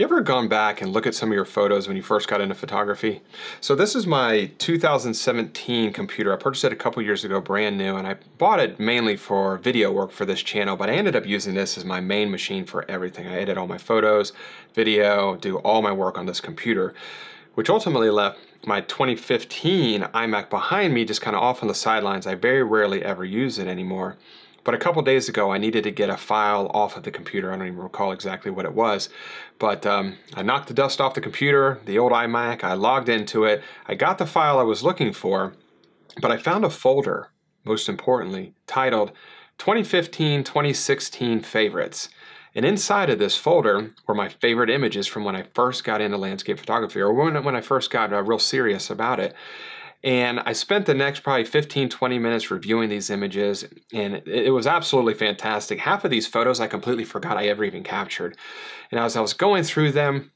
You ever gone back and look at some of your photos when you first got into photography? So this is my 2017 computer. I purchased it a couple years ago, brand new, and I bought it mainly for video work for this channel, but I ended up using this as my main machine for everything. I edit all my photos, video, do all my work on this computer, which ultimately left my 2015 iMac behind me just kind of off on the sidelines. I very rarely ever use it anymore. But a couple days ago, I needed to get a file off of the computer. I don't even recall exactly what it was, but I knocked the dust off the computer, the old iMac, I logged into it, I got the file I was looking for, but I found a folder, most importantly, titled 2015-2016 Favorites. And inside of this folder were my favorite images from when I first got into landscape photography, or when I first got real serious about it. And I spent the next probably 15, 20 minutes reviewing these images, and it was absolutely fantastic. Half of these photos I completely forgot I ever even captured. And as I was going through them,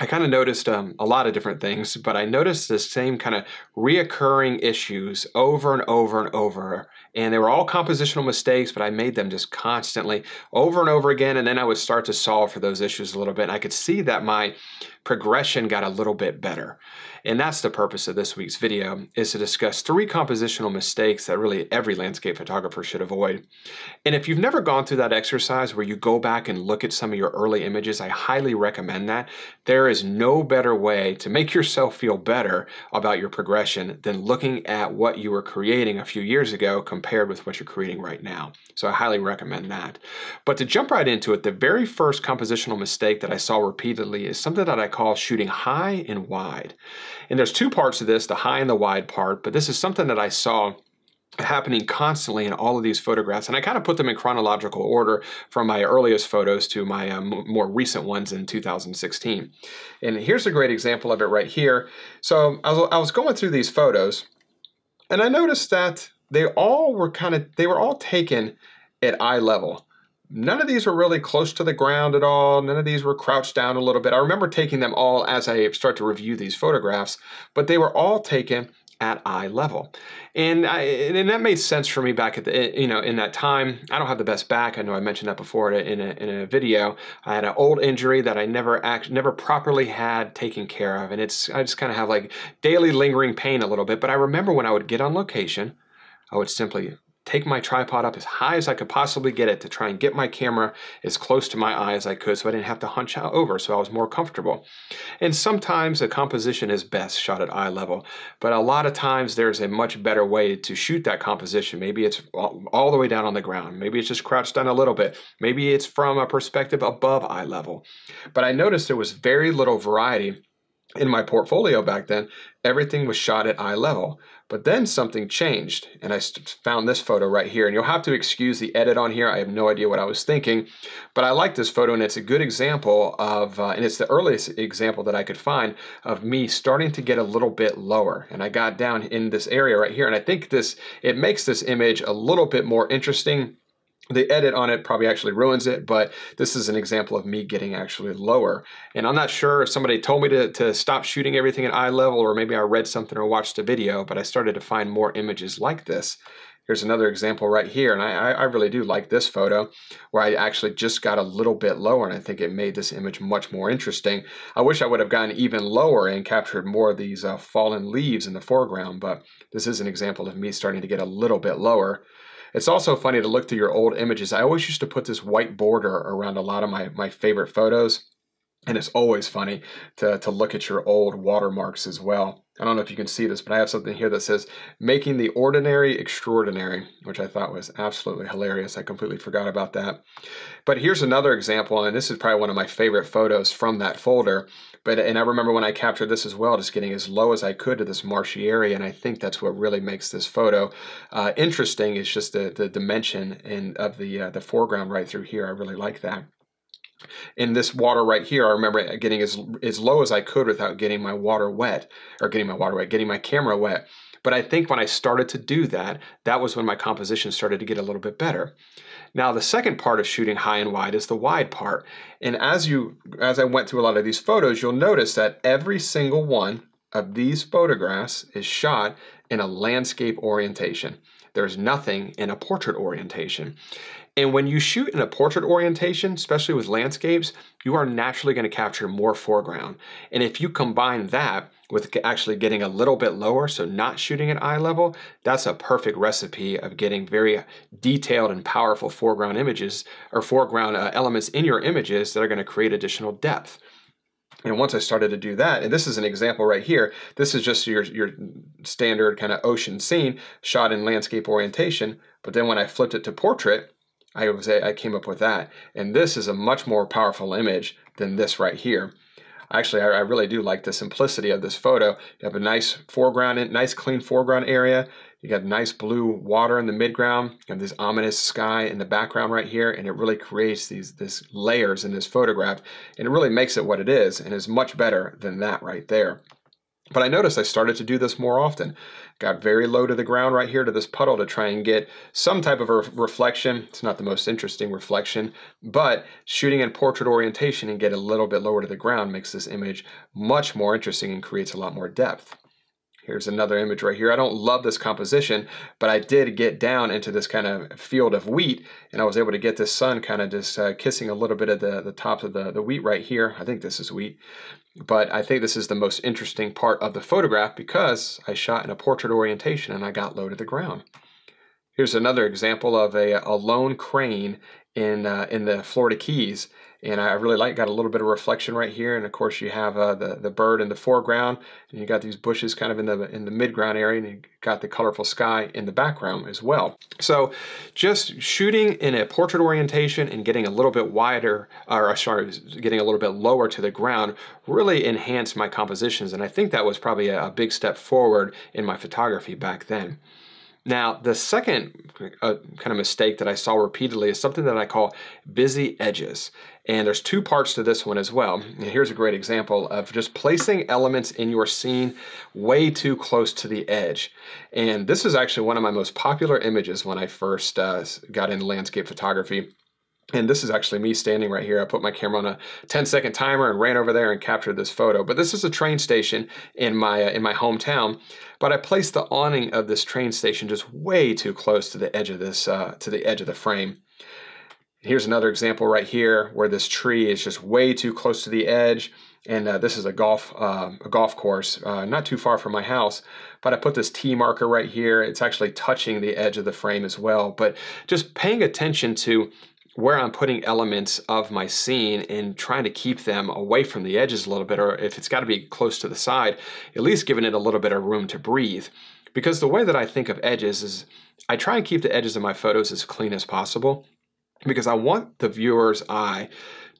I kind of noticed a lot of different things, but I noticed the same kind of reoccurring issues over and over and over. And they were all compositional mistakes, but I made them just constantly over and over again. And then I would start to solve for those issues a little bit. And I could see that my progression got a little bit better. And that's the purpose of this week's video, is to discuss 3 compositional mistakes that really every landscape photographer should avoid. And if you've never gone through that exercise where you go back and look at some of your early images, I highly recommend that. There is no better way to make yourself feel better about your progression than looking at what you were creating a few years ago compared with what you're creating right now. So I highly recommend that. But to jump right into it, the very first compositional mistake that I saw repeatedly is something that I call shooting high and wide. And there's 2 parts to this, the high and the wide part, but this is something that I saw happening constantly in all of these photographs. And I kind of put them in chronological order from my earliest photos to my more recent ones in 2016. And here's a great example of it right here. So I was going through these photos, and I noticed that they were all taken at eye level. None of these were really close to the ground at all. None of these were crouched down a little bit. I remember taking them all as I start to review these photographs, but they were all taken at eye level. And that made sense for me back at the, in that time. I don't have the best back. I know I mentioned that before in a video. I had an old injury that I never properly had taken care of. And I just kind of have like daily lingering pain a little bit. But I remember when I would get on location, I would simply take my tripod up as high as I could possibly get it to try and get my camera as close to my eye as I could so I didn't have to hunch out over, so I was more comfortable. And sometimes a composition is best shot at eye level, but a lot of times there's a much better way to shoot that composition. Maybe it's all the way down on the ground. Maybe it's just crouched down a little bit. Maybe it's from a perspective above eye level. But I noticed there was very little variety in my portfolio back then. Everything was shot at eye level. But then something changed, and I found this photo right here. And you'll have to excuse the edit on here. I have no idea what I was thinking, but I like this photo, and it's a good example of, and it's the earliest example that I could find of me starting to get a little bit lower. And I got down in this area right here, and I think it makes this image a little bit more interesting. The edit on it probably actually ruins it, but this is an example of me getting actually lower. And I'm not sure if somebody told me to stop shooting everything at eye level, or maybe I read something or watched a video, but I started to find more images like this. Here's another example right here, and I really do like this photo where I actually just got a little bit lower, and I think it made this image much more interesting. I wish I would have gotten even lower and captured more of these fallen leaves in the foreground, but this is an example of me starting to get a little bit lower. It's also funny to look through your old images. I always used to put this white border around a lot of my favorite photos. And it's always funny to look at your old watermarks as well. I don't know if you can see this, but I have something here that says, making the ordinary extraordinary, which I thought was absolutely hilarious. I completely forgot about that. But here's another example, and this is probably one of my favorite photos from that folder. And I remember when I captured this as well, just getting as low as I could to this marshy area, and I think that's what really makes this photo interesting, is just the dimension of the foreground right through here. I really like that. In this water right here, I remember getting as low as I could without getting my water wet, or getting my camera wet. But I think when I started to do that, that was when my composition started to get a little bit better. Now, the second part of shooting high and wide is the wide part. And as I went through a lot of these photos, you'll notice that every single one of these photographs is shot in a landscape orientation. There's nothing in a portrait orientation. And when you shoot in a portrait orientation, especially with landscapes, you are naturally going to capture more foreground. And if you combine that with actually getting a little bit lower, so not shooting at eye level, that's a perfect recipe of getting very detailed and powerful foreground images or foreground elements in your images that are going to create additional depth. And once I started to do that, and this is an example right here, this is just your standard kind of ocean scene shot in landscape orientation. But then when I flipped it to portrait, I came up with that. And this is a much more powerful image than this right here. Actually, I really do like the simplicity of this photo. You have a nice foreground, nice clean foreground area. You got nice blue water in the midground. You have this ominous sky in the background right here, and it really creates these layers in this photograph, and it really makes it what it is, and is much better than that right there. But I noticed I started to do this more often. Got very low to the ground right here to this puddle to try and get some type of a reflection. It's not the most interesting reflection, but shooting in portrait orientation and get a little bit lower to the ground makes this image much more interesting and creates a lot more depth. Here's another image right here. I don't love this composition, but I did get down into this kind of field of wheat, and I was able to get this sun kind of just kissing a little bit of the top of the wheat right here. I think this is wheat, but I think this is the most interesting part of the photograph because I shot in a portrait orientation and I got low to the ground. Here's another example of a lone crane in the Florida Keys. And I really got a little bit of reflection right here. And of course you have the bird in the foreground, and you got these bushes kind of in the midground area, and you got the colorful sky in the background as well. So just shooting in a portrait orientation and getting a little bit wider, or sorry, getting a little bit lower to the ground really enhanced my compositions. And I think that was probably a big step forward in my photography back then. Now, the second kind of mistake that I saw repeatedly is something that I call busy edges. And there's two parts to this one as well. And here's a great example of just placing elements in your scene way too close to the edge. And this is actually one of my most popular images when I first got into landscape photography. And this is actually me standing right here. I put my camera on a 10-second timer and ran over there and captured this photo. But this is a train station in my hometown. But I placed the awning of this train station just way too close to the edge of this to the edge of the frame. Here's another example right here where this tree is just way too close to the edge. And this is a golf course, not too far from my house, but I put this T marker right here. It's actually touching the edge of the frame as well. But just paying attention to where I'm putting elements of my scene and trying to keep them away from the edges a little bit, or if it's got to be close to the side, at least giving it a little bit of room to breathe. Because the way that I think of edges is I try and keep the edges of my photos as clean as possible because I want the viewer's eye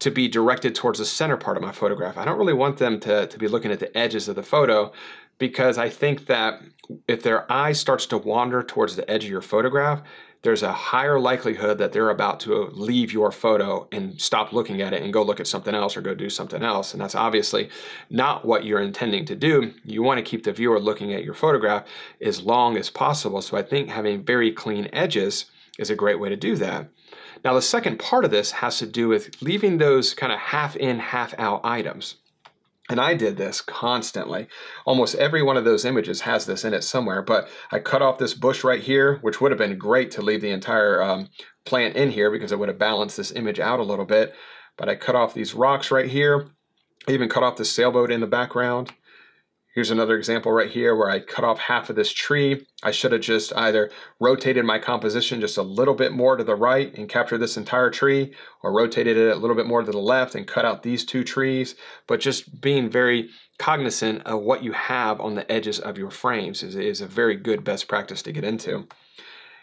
to be directed towards the center part of my photograph. I don't really want them to be looking at the edges of the photo, because I think that if their eye starts to wander towards the edge of your photograph, there's a higher likelihood that they're about to leave your photo and stop looking at it and go look at something else or go do something else. And that's obviously not what you're intending to do. You want to keep the viewer looking at your photograph as long as possible. So I think having very clean edges is a great way to do that. Now, the second part of this has to do with leaving those kind of half in, half out items. And I did this constantly. Almost every one of those images has this in it somewhere, but I cut off this bush right here, which would have been great to leave the entire plant in here because it would have balanced this image out a little bit. But I cut off these rocks right here. I even cut off the sailboat in the background. Here's another example right here where I cut off half of this tree. I should have just either rotated my composition just a little bit more to the right and captured this entire tree, or rotated it a little bit more to the left and cut out these two trees. But just being very cognizant of what you have on the edges of your frames is a very good best practice to get into.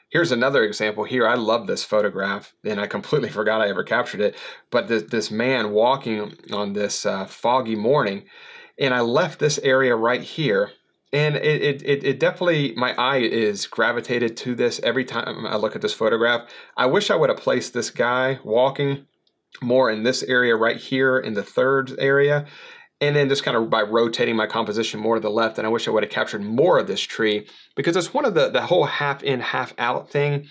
Here's another example here. I love this photograph, and I completely forgot I ever captured it. But this man walking on this foggy morning, and I left this area right here, and it definitely, my eye is gravitated to this every time I look at this photograph. I wish I would have placed this guy walking more in this area right here in the third area, and then just kind of by rotating my composition more to the left. And I wish I would have captured more of this tree, because it's one of the whole half in, half out thing.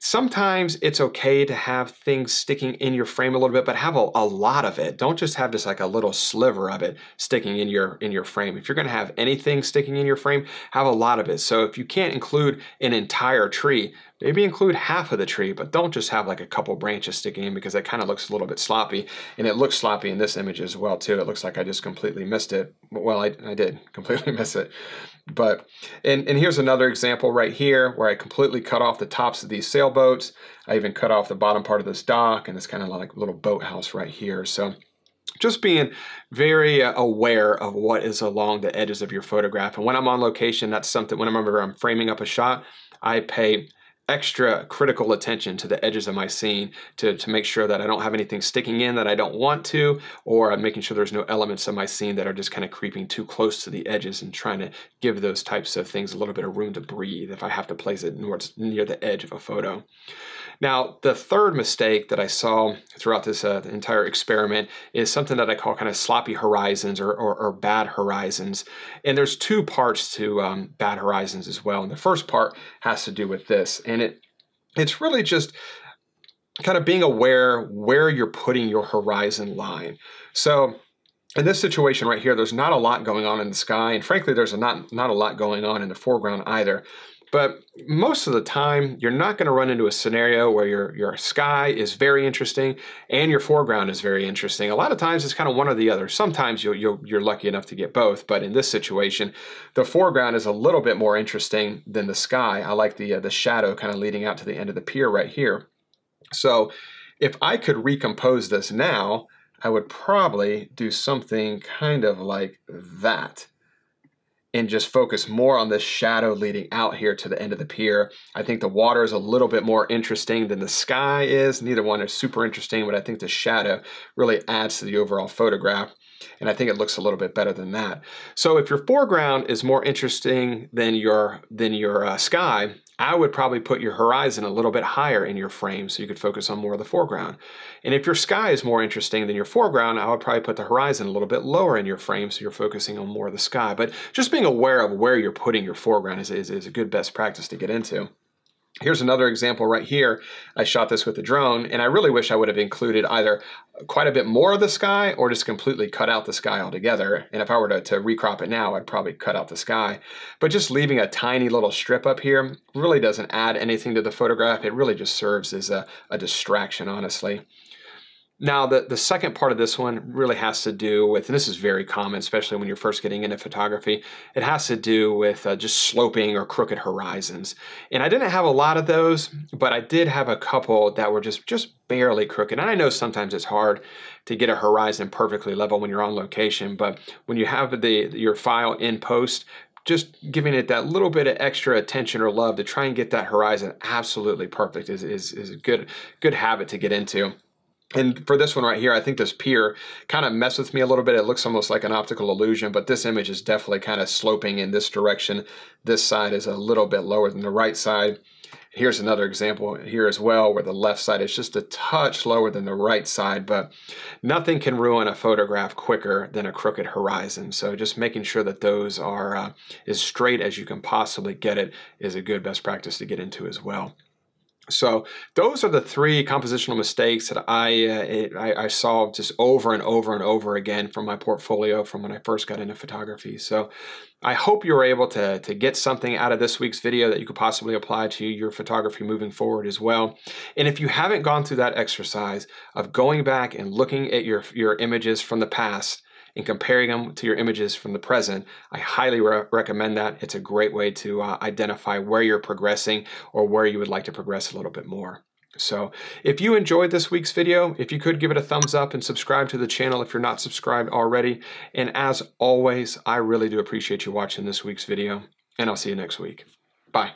Sometimes it's okay to have things sticking in your frame a little bit, but have a lot of it. Don't just have just like a little sliver of it sticking in your frame. If you're going to have anything sticking in your frame, have a lot of it. So if you can't include an entire tree, maybe include half of the tree, but don't just have like a couple branches sticking in, because that kind of looks a little bit sloppy. And it looks sloppy in this image as well too. It looks like I just completely missed it. Well, I did completely miss it. But, and here's another example right here where I completely cut off the tops of these sailboats. I even cut off the bottom part of this dock and this kind of like little boathouse right here. So just being very aware of what is along the edges of your photograph. And when I'm on location, that's something, whenever I'm framing up a shot, I pay extra critical attention to the edges of my scene to make sure that I don't have anything sticking in that I don't want to, or I'm making sure there's no elements of my scene that are just kind of creeping too close to the edges, and trying to give those types of things a little bit of room to breathe if I have to place it near the edge of a photo. Now, the third mistake that I saw throughout this entire experiment is something that I call kind of sloppy horizons or bad horizons. And there's two parts to bad horizons as well. And the first part has to do with this. And it's really just kind of being aware where you're putting your horizon line. So in this situation right here, there's not a lot going on in the sky. And frankly, there's not a lot going on in the foreground either. But most of the time, you're not going to run into a scenario where your sky is very interesting and your foreground is very interesting. A lot of times, it's kind of one or the other. Sometimes you're lucky enough to get both. But in this situation, the foreground is a little bit more interesting than the sky. I like the shadow kind of leading out to the end of the pier right here. So if I could recompose this now, I would probably do something kind of like that, and just focus more on this shadow leading out here to the end of the pier. I think the water is a little bit more interesting than the sky is. Neither one is super interesting, but I think the shadow really adds to the overall photograph. And I think it looks a little bit better than that. So if your foreground is more interesting than your sky, I would probably put your horizon a little bit higher in your frame so you could focus on more of the foreground. And if your sky is more interesting than your foreground, I would probably put the horizon a little bit lower in your frame so you're focusing on more of the sky. But just being aware of where you're putting your foreground is a good best practice to get into. Here's another example right here. I shot this with the drone, and I really wish I would have included either quite a bit more of the sky or just completely cut out the sky altogether. And if I were to recrop it now, I'd probably cut out the sky. But just leaving a tiny little strip up here really doesn't add anything to the photograph. It really just serves as a distraction, honestly. Now, the second part of this one really has to do with, and this is very common, especially when you're first getting into photography, it has to do with just sloping or crooked horizons. And I didn't have a lot of those, but I did have a couple that were just barely crooked. And I know sometimes it's hard to get a horizon perfectly level when you're on location, but when you have your file in post, just giving it that little bit of extra attention or love to try and get that horizon absolutely perfect is a good habit to get into. And for this one right here, I think this pier kind of messed with me a little bit. It looks almost like an optical illusion, but this image is definitely kind of sloping in this direction. This side is a little bit lower than the right side. Here's another example here as well, where the left side is just a touch lower than the right side, but nothing can ruin a photograph quicker than a crooked horizon. So just making sure that those are as straight as you can possibly get it is a good best practice to get into as well. So those are the three compositional mistakes that I saw just over and over and over again from my portfolio from when I first got into photography. So I hope you were able to get something out of this week's video that you could possibly apply to your photography moving forward as well. And if you haven't gone through that exercise of going back and looking at your images from the past and comparing them to your images from the present, I highly recommend that. It's a great way to identify where you're progressing or where you would like to progress a little bit more. So if you enjoyed this week's video, if you could give it a thumbs up and subscribe to the channel if you're not subscribed already. And as always, I really do appreciate you watching this week's video, and I'll see you next week. Bye.